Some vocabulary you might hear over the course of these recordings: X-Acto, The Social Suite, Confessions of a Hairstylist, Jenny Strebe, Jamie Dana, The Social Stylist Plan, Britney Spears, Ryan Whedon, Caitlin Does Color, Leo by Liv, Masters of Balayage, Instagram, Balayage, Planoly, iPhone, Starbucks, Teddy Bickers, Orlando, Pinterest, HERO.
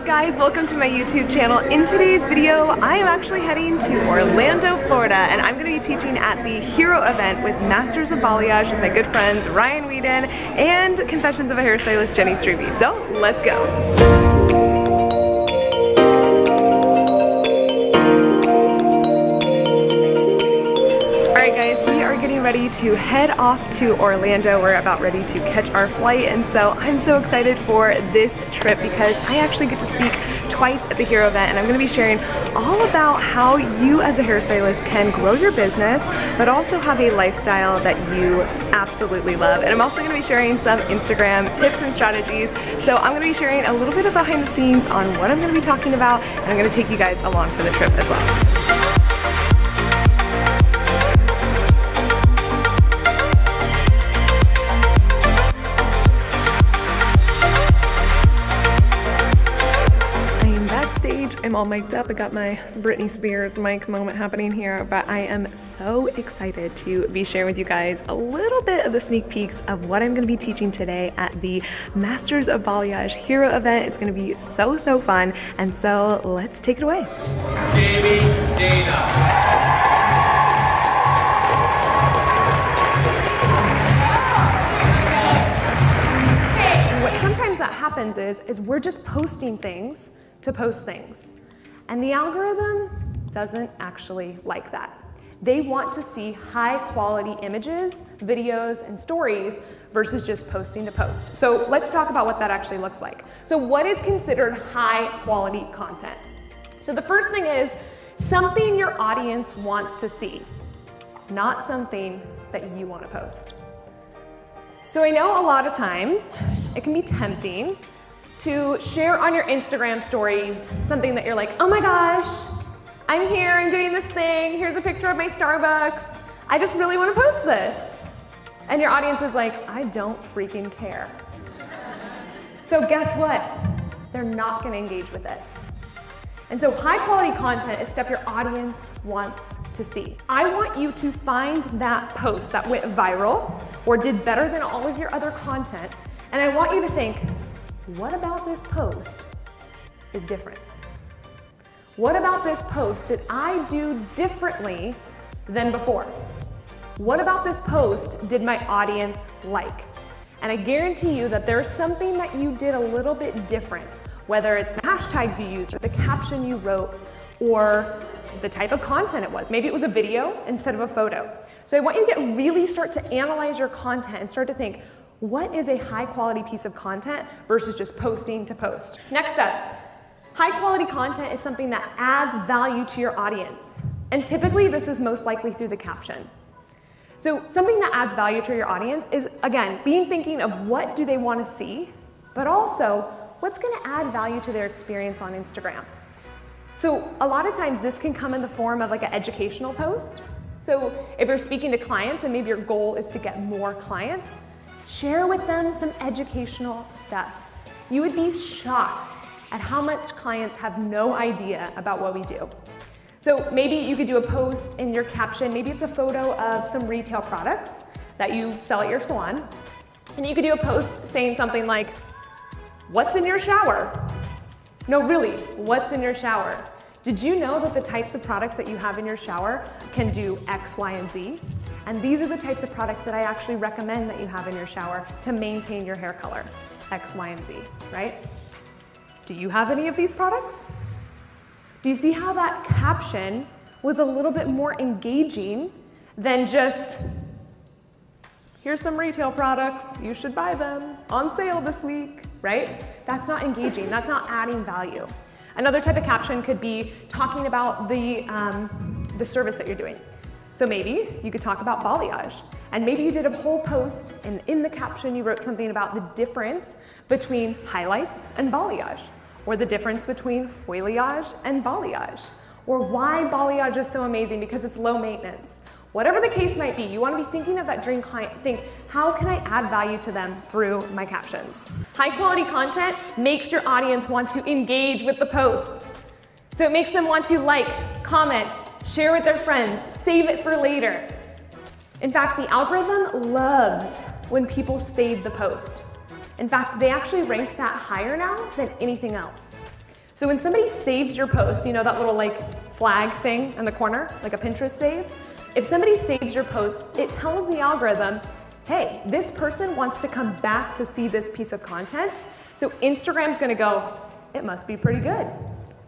up, guys? Welcome to my YouTube channel. In today's video, I am actually heading to Orlando, Florida, and I'm going to be teaching at the HERO event with Masters of Balayage with my good friends Ryan Whedon and Confessions of a Hairstylist, Jenny Strebe. So, let's go. Ready to head off to Orlando. We're about ready to catch our flight, and so I'm so excited for this trip because I actually get to speak twice at the HERO event, and I'm going to be sharing all about how you as a hairstylist can grow your business but also have a lifestyle that you absolutely love. And I'm also going to be sharing some Instagram tips and strategies, so I'm going to be sharing a little bit of behind the scenes on what I'm going to be talking about, and I'm going to take you guys along for the trip as well. I'm all mic'd up. I got my Britney Spears mic moment happening here, but I am so excited to be sharing with you guys a little bit of the sneak peeks of what I'm going to be teaching today at the Masters of Balayage HERO event. It's going to be so, so fun, and so let's take it away. Jamie Dana. What sometimes that happens is we're just posting things to post things. And the algorithm doesn't actually like that. They want to see high quality images, videos, and stories versus just posting to post. So let's talk about what that actually looks like. So what is considered high quality content? So the first thing is something your audience wants to see, not something that you want to post. So I know a lot of times it can be tempting to share on your Instagram stories something that you're like, oh my gosh, I'm here, I'm doing this thing, here's a picture of my Starbucks, I just really want to post this. And your audience is like, I don't freaking care. So guess what? They're not going to engage with it. And so high quality content is stuff your audience wants to see. I want you to find that post that went viral or did better than all of your other content, and I want you to think, what about this post is different? What about this post did I do differently than before? What about this post did my audience like? And I guarantee you that there's something that you did a little bit different, whether it's the hashtags you used, or the caption you wrote, or the type of content it was. Maybe it was a video instead of a photo. So I want you to really start to analyze your content and start to think, what is a high quality piece of content versus just posting to post? Next up, high quality content is something that adds value to your audience. And typically this is most likely through the caption. So something that adds value to your audience is, again, being thinking of what do they want to see, but also what's going to add value to their experience on Instagram. So a lot of times this can come in the form of like an educational post. So if you're speaking to clients and maybe your goal is to get more clients, share with them some educational stuff. You would be shocked at how much clients have no idea about what we do. So maybe you could do a post in your caption, maybe it's a photo of some retail products that you sell at your salon, and you could do a post saying something like, what's in your shower? No, really, what's in your shower? Did you know that the types of products that you have in your shower can do X, Y, and Z? And these are the types of products that I actually recommend that you have in your shower to maintain your hair color, X, Y, and Z, right? Do you have any of these products? Do you see how that caption was a little bit more engaging than just, here's some retail products, you should buy them, on sale this week, right? That's not engaging, that's not adding value. Another type of caption could be talking about the service that you're doing. So maybe you could talk about balayage, and maybe you did a whole post, and in the caption you wrote something about the difference between highlights and balayage, or the difference between foliage and balayage, or why balayage is so amazing because it's low maintenance. Whatever the case might be, you want to be thinking of that dream client. Think, how can I add value to them through my captions? High quality content makes your audience want to engage with the post. So it makes them want to like, comment, share with their friends, save it for later. In fact, the algorithm loves when people save the post. In fact, they actually rank that higher now than anything else. So when somebody saves your post, you know that little like flag thing in the corner, like a Pinterest save? If somebody saves your post, it tells the algorithm, hey, this person wants to come back to see this piece of content. So Instagram's gonna go, it must be pretty good,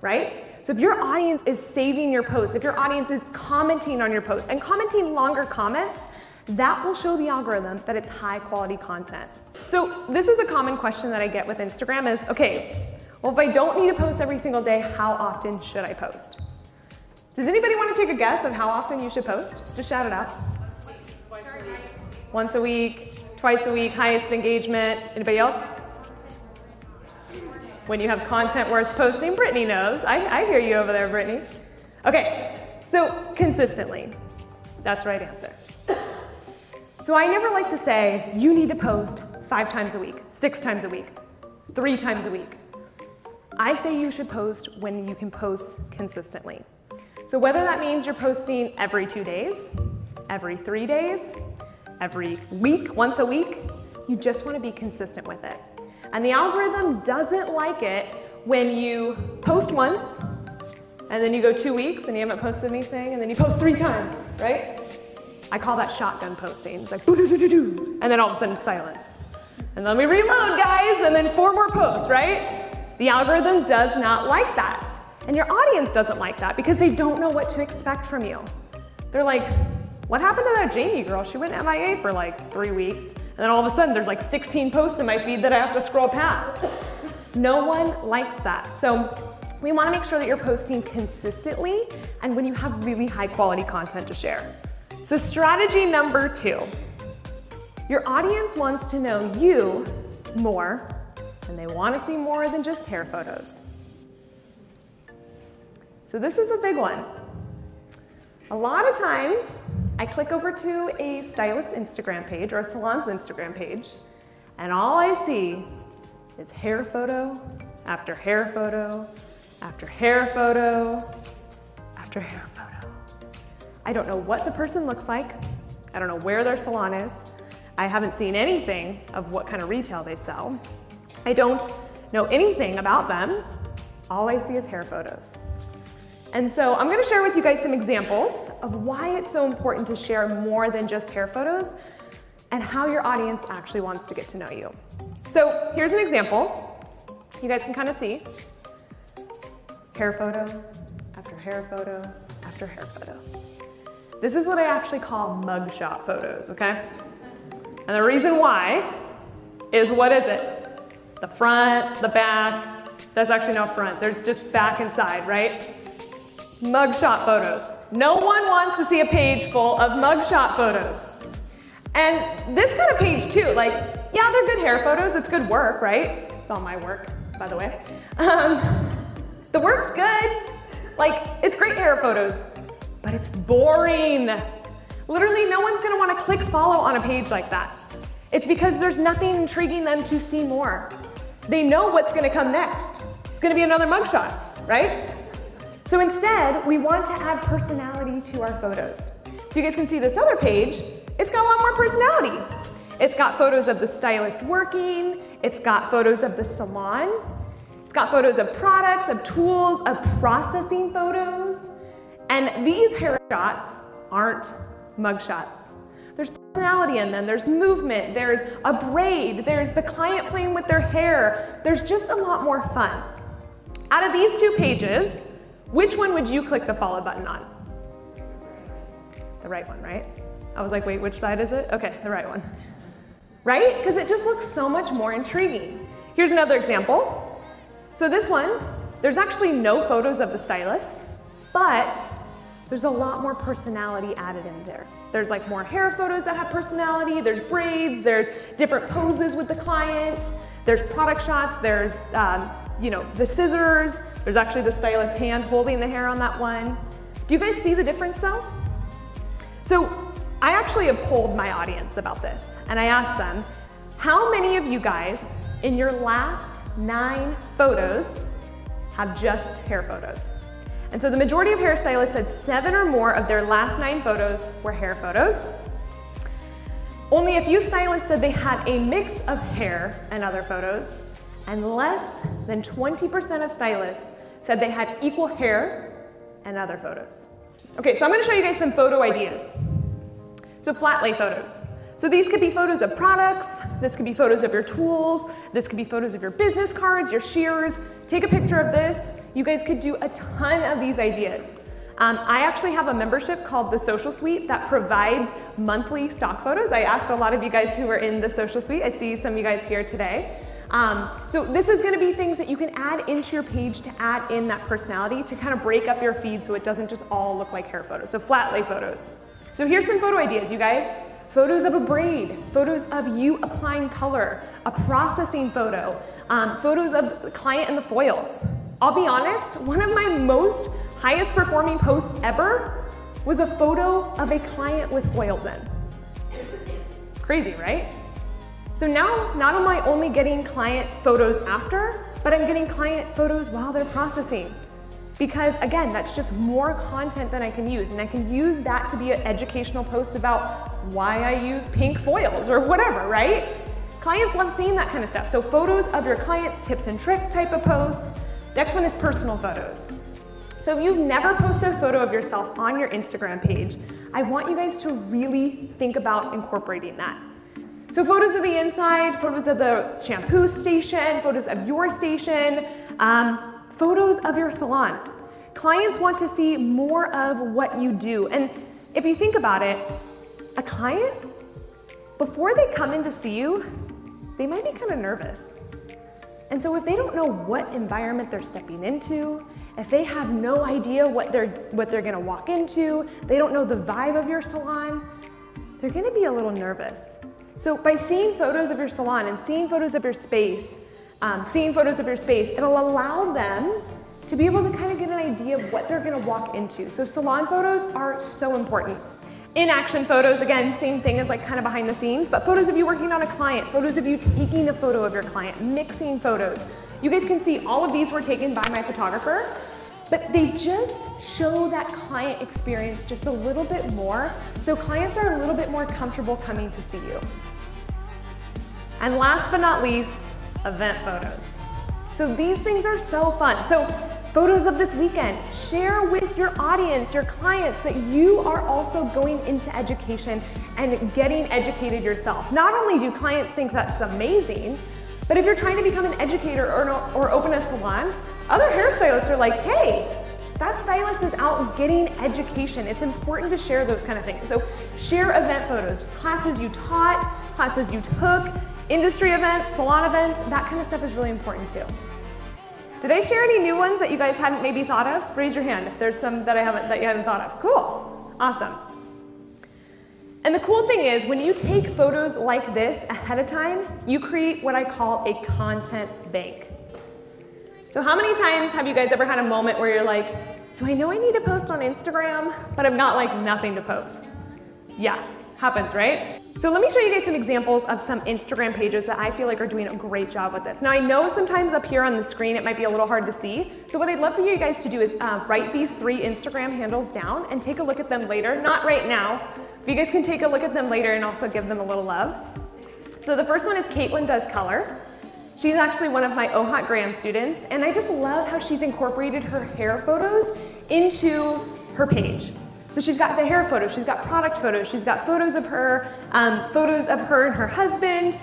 right? So if your audience is saving your post, if your audience is commenting on your post and commenting longer comments, that will show the algorithm that it's high quality content. So this is a common question that I get with Instagram is, okay, well, if I don't need to post every single day, how often should I post? Does anybody want to take a guess of how often you should post? Just shout it out. Once a week, twice a week, highest engagement. Anybody else? When you have content worth posting, Brittany knows. I hear you over there, Brittany. Okay, so consistently. That's the right answer. So I never like to say, you need to post 5 times a week, 6 times a week, 3 times a week. I say you should post when you can post consistently. So whether that means you're posting every 2 days, every 3 days, every week, once a week, you just want to be consistent with it. And the algorithm doesn't like it when you post once, and then you go 2 weeks and you haven't posted anything, and then you post 3 times, right? I call that shotgun posting. It's like, doo-doo-doo-doo-doo, and then all of a sudden silence. And then we reload, guys, and then 4 more posts, right? The algorithm does not like that. And your audience doesn't like that because they don't know what to expect from you. They're like, what happened to that Jamie girl? She went MIA for like 3 weeks, and then all of a sudden there's like 16 posts in my feed that I have to scroll past. No one likes that. So we wanna make sure that you're posting consistently and when you have really high quality content to share. So strategy number 2, your audience wants to know you more, and they want to see more than just hair photos. So this is a big one. A lot of times I click over to a stylist's Instagram page or a salon's Instagram page, and all I see is hair photo after hair photo after hair photo after hair photo. I don't know what the person looks like. I don't know where their salon is. I haven't seen anything of what kind of retail they sell. I don't know anything about them. All I see is hair photos. And so I'm gonna share with you guys some examples of why it's so important to share more than just hair photos and how your audience actually wants to get to know you. So here's an example. You guys can kind of see hair photo after hair photo after hair photo. This is what I actually call mugshot photos, okay? And the reason why is, what is it? The front, the back, there's actually no front, there's just back and side, right? Mugshot photos. No one wants to see a page full of mugshot photos. And this kind of page too, like, yeah, they're good hair photos, it's good work, right? It's all my work, by the way. The work's good, like, it's great hair photos. But it's boring. Literally, no one's gonna wanna click follow on a page like that. It's because there's nothing intriguing them to see more. They know what's gonna come next. It's gonna be another mugshot, right? So instead, we want to add personality to our photos. So you guys can see this other page, it's got a lot more personality. It's got photos of the stylist working, it's got photos of the salon, it's got photos of products, of tools, of processing photos. And these hair shots aren't mugshots. There's personality in them, there's movement, there's a braid, there's the client playing with their hair. There's just a lot more fun. Out of these 2 pages, which one would you click the follow button on? The right one, right? I was like, wait, which side is it? Okay, the right one. Right? Because it just looks so much more intriguing. Here's another example. So this one, there's actually no photos of the stylist, but there's a lot more personality added in there. There's like more hair photos that have personality, there's braids, there's different poses with the client, there's product shots, there's you know, the scissors, there's actually the stylist hand holding the hair on that one. Do you guys see the difference though? So I actually have polled my audience about this, and I asked them, how many of you guys in your last 9 photos have just hair photos? And so the majority of hairstylists said 7 or more of their last 9 photos were hair photos. Only a few stylists said they had a mix of hair and other photos, and less than 20% of stylists said they had equal hair and other photos. Okay, so I'm gonna show you guys some photo ideas. So flat lay photos. So these could be photos of products, this could be photos of your tools, this could be photos of your business cards, your shears. Take a picture of this. You guys could do a ton of these ideas. I actually have a membership called The Social Suite that provides monthly stock photos. I asked a lot of you guys who are in The Social Suite. I see some of you guys here today. So this is gonna be things that you can add into your page to add in that personality to kind of break up your feed so it doesn't just all look like hair photos. So flat lay photos. So here's some photo ideas, you guys. Photos of a braid, photos of you applying color, a processing photo, photos of the client and the foils. I'll be honest, one of my most highest performing posts ever was a photo of a client with foils in. Crazy, right? So now, not am I only getting client photos after, but I'm getting client photos while they're processing. Because again, that's just more content than I can use. And I can use that to be an educational post about why I use pink foils or whatever, right? Clients love seeing that kind of stuff. So photos of your clients, tips and trick type of posts. Next one is personal photos. So if you've never posted a photo of yourself on your Instagram page, I want you guys to really think about incorporating that. So photos of the inside, photos of the shampoo station, photos of your station, photos of your salon. Clients want to see more of what you do. And if you think about it, a client, before they come in to see you, they might be kind of nervous. And so if they don't know what environment they're stepping into, if they have no idea what they're gonna walk into, they don't know the vibe of your salon, they're gonna be a little nervous. So by seeing photos of your salon and seeing photos of your space, it'll allow them to be able to kind of get an idea of what they're gonna walk into. So salon photos are so important. In-action photos, again, same thing as like kind of behind the scenes, but photos of you working on a client, photos of you taking a photo of your client, mixing photos. You guys can see all of these were taken by my photographer, but they just show that client experience just a little bit more, so clients are a little bit more comfortable coming to see you. And last but not least, event photos. So these things are so fun. So photos of this weekend, share with your audience, your clients, that you are also going into education and getting educated yourself. Not only do clients think that's amazing, but if you're trying to become an educator or open a salon, other hairstylists are like, hey, that stylist is out getting education. It's important to share those kind of things. So share event photos, classes you taught, classes you took, industry events, salon events, that kind of stuff is really important too. Did I share any new ones that you guys hadn't maybe thought of? Raise your hand if there's some that you haven't thought of. Cool, awesome. And the cool thing is when you take photos like this ahead of time, you create what I call a content bank. So how many times have you guys ever had a moment where you're like, so I know I need to post on Instagram, but I've got like nothing to post? Yeah, happens, right? So let me show you guys some examples of some Instagram pages that I feel like are doing a great job with this. Now I know sometimes up here on the screen it might be a little hard to see, so what I'd love for you guys to do is write these 3 Instagram handles down and take a look at them later, not right now, but you guys can take a look at them later and also give them a little love. So the first one is Caitlin Does Color. She's actually one of my OHOT Graham students, and I just love how she's incorporated her hair photos into her page. So she's got the hair photos, she's got product photos, she's got photos of her and her husband,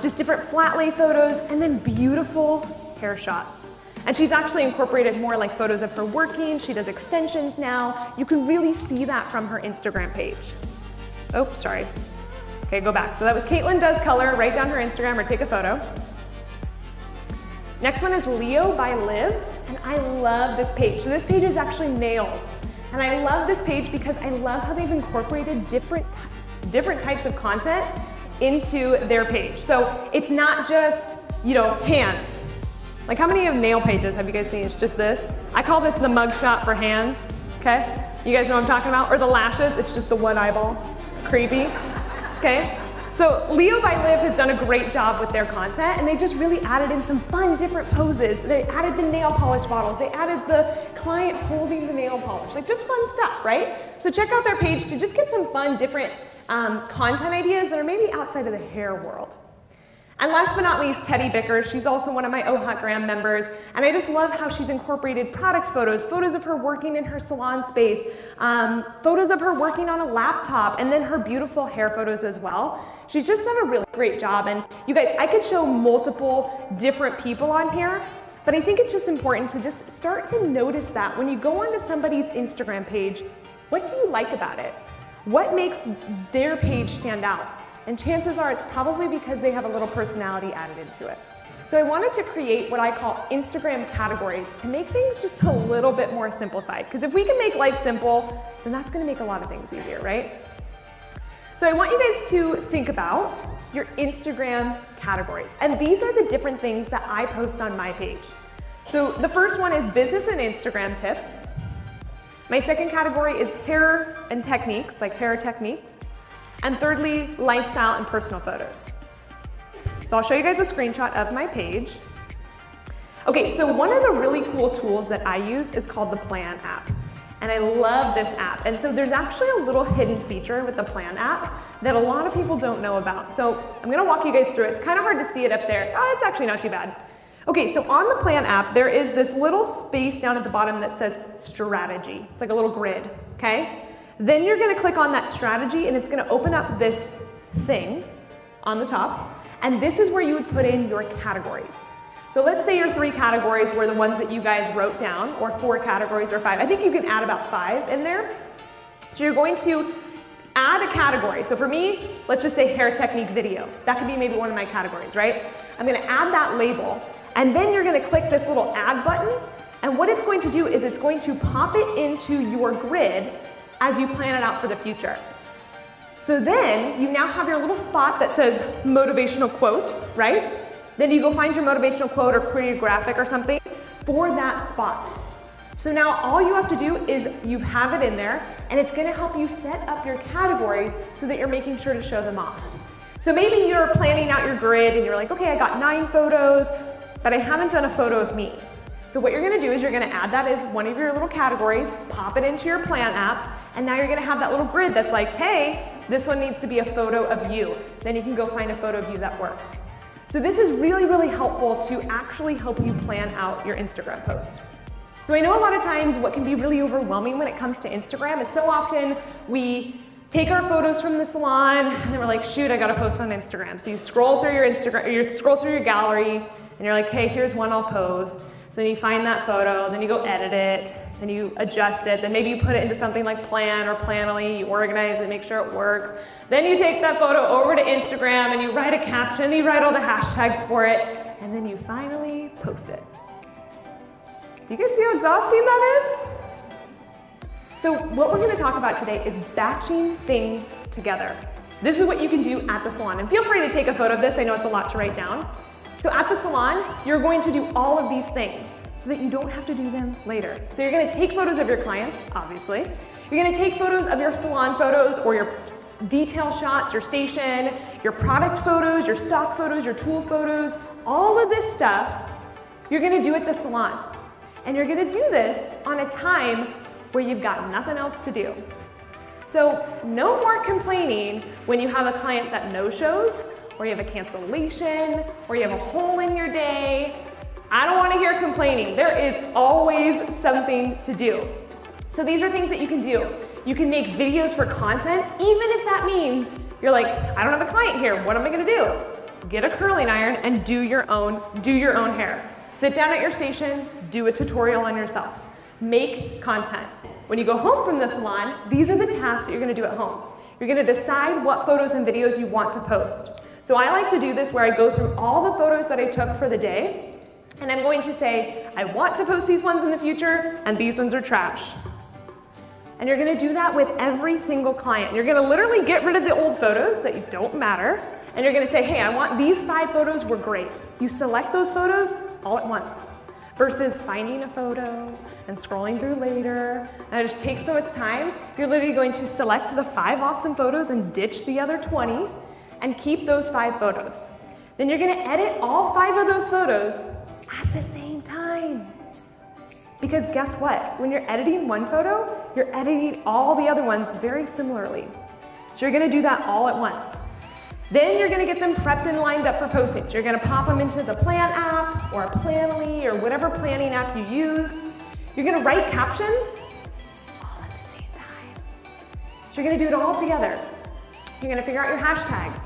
just different flat lay photos, and then beautiful hair shots. And she's actually incorporated more like photos of her working, she does extensions now. You can really see that from her Instagram page. Oh, sorry. Okay, go back. So that was Caitlin Does Color. Write down her Instagram or take a photo. Next one is Leo by Liv, and I love this page. So this page is actually nailed. And I love this page because I love how they've incorporated different types of content into their page. So it's not just, you know, hands. Like how many of nail pages have you guys seen? It's just this. I call this the mugshot for hands, okay? You guys know what I'm talking about? Or the lashes, it's just the one eyeball. Creepy, okay? So Leo by Liv has done a great job with their content, and they just really added in some fun different poses. They added the nail polish bottles. They added the client holding the nail polish. Like just fun stuff, right? So check out their page to just get some fun different content ideas that are maybe outside of the hair world. And last but not least, Teddy Bickers. She's also one of my Oh Hot Gram members. And I just love how she's incorporated product photos, photos of her working in her salon space, photos of her working on a laptop, and then her beautiful hair photos as well. She's just done a really great job. And you guys, I could show multiple different people on here, but I think it's just important to just start to notice that when you go onto somebody's Instagram page, what do you like about it? What makes their page stand out? And chances are it's probably because they have a little personality added into it. So I wanted to create what I call Instagram categories to make things just a little bit more simplified. Because if we can make life simple, then that's gonna make a lot of things easier, right? So I want you guys to think about your Instagram categories. And these are the different things that I post on my page. So the first one is business and Instagram tips. My second category is hair and techniques, like hair techniques. And thirdly, lifestyle and personal photos. So I'll show you guys a screenshot of my page. Okay, so one of the really cool tools that I use is called the Plan app. And I love this app. And so there's actually a little hidden feature with the Plan app that a lot of people don't know about. So I'm gonna walk you guys through it. It's kind of hard to see it up there. Oh, it's actually not too bad. Okay, so on the Plan app, there is this little space down at the bottom that says strategy. It's like a little grid, okay? Then you're gonna click on that strategy and it's gonna open up this thing on the top. And this is where you would put in your categories. So let's say your three categories were the ones that you guys wrote down, or four categories or five. I think you can add about five in there. So you're going to add a category. So for me, let's just say hair technique video. That could be maybe one of my categories, right? I'm gonna add that label. And then you're gonna click this little add button. And what it's going to do is it's going to pop it into your grid as you plan it out for the future. So then you now have your little spot that says motivational quote, right? Then you go find your motivational quote or create a graphic or something for that spot. So now all you have to do is you have it in there and it's gonna help you set up your categories so that you're making sure to show them off. So maybe you're planning out your grid and you're like, okay, I got 9 photos, but I haven't done a photo of me. So what you're gonna do is you're gonna add that as one of your little categories, pop it into your Plan app, and now you're gonna have that little grid that's like, hey, this one needs to be a photo of you. Then you can go find a photo of you that works. So this is really, really helpful to actually help you plan out your Instagram posts. So I know a lot of times what can be really overwhelming when it comes to Instagram is so often we take our photos from the salon and we're like, shoot, I gotta post on Instagram. So you scroll through your Instagram, you scroll through your gallery and you're like, hey, here's one I'll post. So then you find that photo, then you go edit it, then you adjust it, then maybe you put it into something like Plan or Planoly, you organize it, make sure it works. Then you take that photo over to Instagram and you write a caption, you write all the hashtags for it, and then you finally post it. Do you guys see how exhausting that is? So what we're gonna talk about today is batching things together. This is what you can do at the salon, and feel free to take a photo of this, I know it's a lot to write down. So at the salon, you're going to do all of these things so that you don't have to do them later. So you're gonna take photos of your clients, obviously. You're gonna take photos of your salon photos or your detail shots, your station, your product photos, your stock photos, your tool photos, all of this stuff, you're gonna do at the salon. And you're gonna do this on a time where you've got nothing else to do. So no more complaining when you have a client that no-shows, or you have a cancellation, or you have a hole in your day. I don't wanna hear complaining. There is always something to do. So these are things that you can do. You can make videos for content, even if that means you're like, I don't have a client here, what am I gonna do? Get a curling iron and do your own hair. Sit down at your station, do a tutorial on yourself. Make content. When you go home from the salon, these are the tasks that you're gonna do at home. You're gonna decide what photos and videos you want to post. So I like to do this where I go through all the photos that I took for the day, and I'm going to say, I want to post these ones in the future, and these ones are trash. And you're gonna do that with every single client. You're gonna literally get rid of the old photos that don't matter, and you're gonna say, hey, I want these 5 photos were great. You select those photos all at once, versus finding a photo and scrolling through later, and it just takes so much time. You're literally going to select the 5 awesome photos and ditch the other 20, and keep those 5 photos. Then you're gonna edit all 5 of those photos at the same time. Because guess what? When you're editing one photo, you're editing all the other ones very similarly. So you're gonna do that all at once. Then you're gonna get them prepped and lined up for postings. You're gonna pop them into the Plan app or Planoly or whatever planning app you use. You're gonna write captions all at the same time. So you're gonna do it all together. You're gonna figure out your hashtags.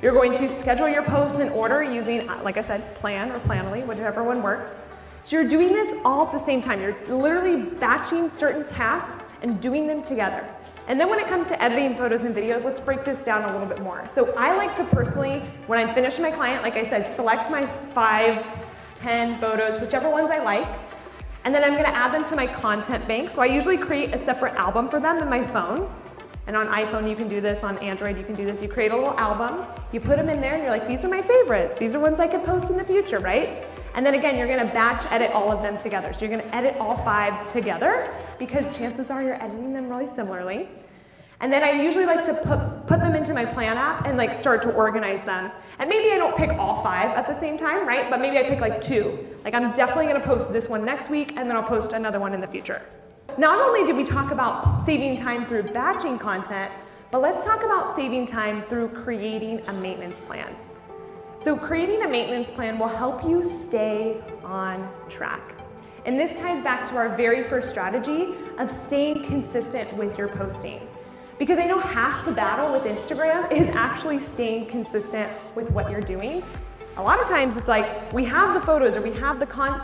You're going to schedule your posts in order using, like I said, Plan or Planoly, whichever one works. So you're doing this all at the same time. You're literally batching certain tasks and doing them together. And then when it comes to editing photos and videos, let's break this down a little bit more. So I like to personally, when I finish my client, like I said, select my 5, 10 photos, whichever ones I like, and then I'm gonna add them to my content bank. So I usually create a separate album for them in my phone. And on iPhone, you can do this, on Android, you can do this. You create a little album, you put them in there, and you're like, these are my favorites. These are ones I could post in the future, right? And then again, you're gonna batch edit all of them together. So you're gonna edit all 5 together because chances are you're editing them really similarly. And then I usually like to put them into my Plan app and like start to organize them. And maybe I don't pick all 5 at the same time, right? But maybe I pick like 2. Like I'm definitely gonna post this one next week and then I'll post another one in the future. Not only did we talk about saving time through batching content, but let's talk about saving time through creating a maintenance plan. So creating a maintenance plan will help you stay on track. And this ties back to our very first strategy of staying consistent with your posting. Because I know half the battle with Instagram is actually staying consistent with what you're doing. A lot of times it's like, we have the photos or we have the content,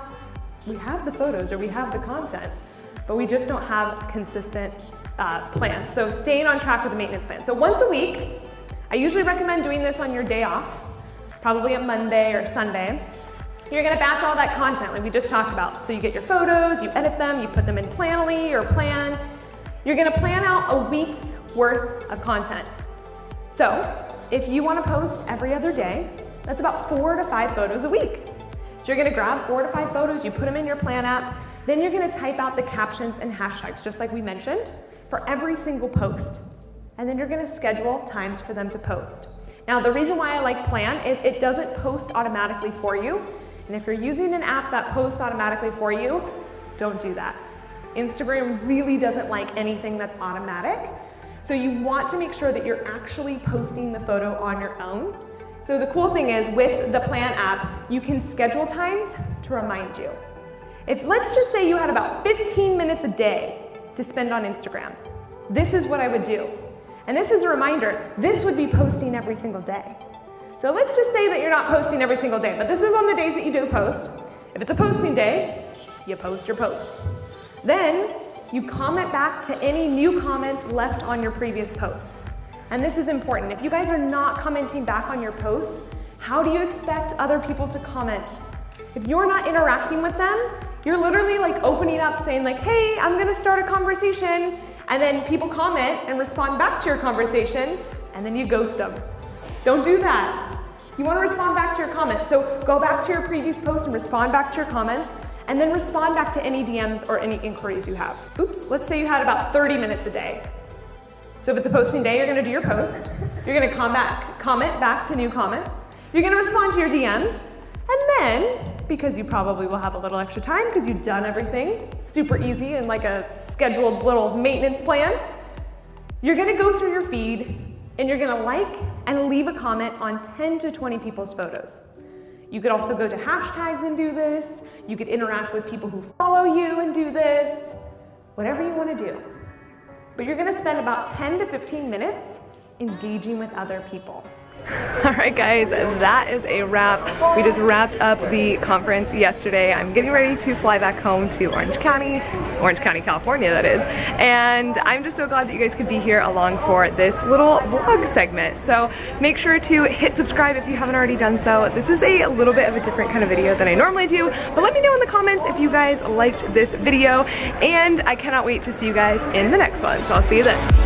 but we just don't have consistent plan. So staying on track with the maintenance plan. So once a week, I usually recommend doing this on your day off, probably a Monday or Sunday. You're gonna batch all that content like we just talked about. So you get your photos, you edit them, you put them in Planoly or Plan. You're gonna plan out a week's worth of content. So if you wanna post every other day, that's about 4 to 5 photos a week. So you're gonna grab 4 to 5 photos, you put them in your Plan app, then you're gonna type out the captions and hashtags, just like we mentioned, for every single post. And then you're gonna schedule times for them to post. Now, the reason why I like Plan is it doesn't post automatically for you. And if you're using an app that posts automatically for you, don't do that. Instagram really doesn't like anything that's automatic. So you want to make sure that you're actually posting the photo on your own. So the cool thing is with the Plan app, you can schedule times to remind you. If let's just say you had about 15 minutes a day to spend on Instagram, this is what I would do. And this is a reminder, this would be posting every single day. So let's just say that you're not posting every single day, but this is on the days that you do post. If it's a posting day, you post your post. Then you comment back to any new comments left on your previous posts. And this is important. If you guys are not commenting back on your posts, how do you expect other people to comment? If you're not interacting with them, you're literally like opening up saying like, hey, I'm gonna start a conversation. And then people comment and respond back to your conversation, and then you ghost them. Don't do that. You wanna respond back to your comments. So go back to your previous post and respond back to your comments, and then respond back to any DMs or any inquiries you have. Oops, let's say you had about 30 minutes a day. So if it's a posting day, you're gonna do your post. You're gonna comment back to new comments. You're gonna respond to your DMs, and then, because you probably will have a little extra time because you've done everything super easy and like a scheduled little maintenance plan, you're gonna go through your feed and you're gonna like and leave a comment on 10 to 20 people's photos. You could also go to hashtags and do this. You could interact with people who follow you and do this, whatever you wanna do. But you're gonna spend about 10 to 15 minutes engaging with other people. All right, guys, that is a wrap. We just wrapped up the conference yesterday. I'm getting ready to fly back home to Orange County, California, that is. And I'm just so glad that you guys could be here along for this little vlog segment. So make sure to hit subscribe if you haven't already done so. This is a little bit of a different kind of video than I normally do, but let me know in the comments if you guys liked this video. And I cannot wait to see you guys in the next one. So I'll see you then.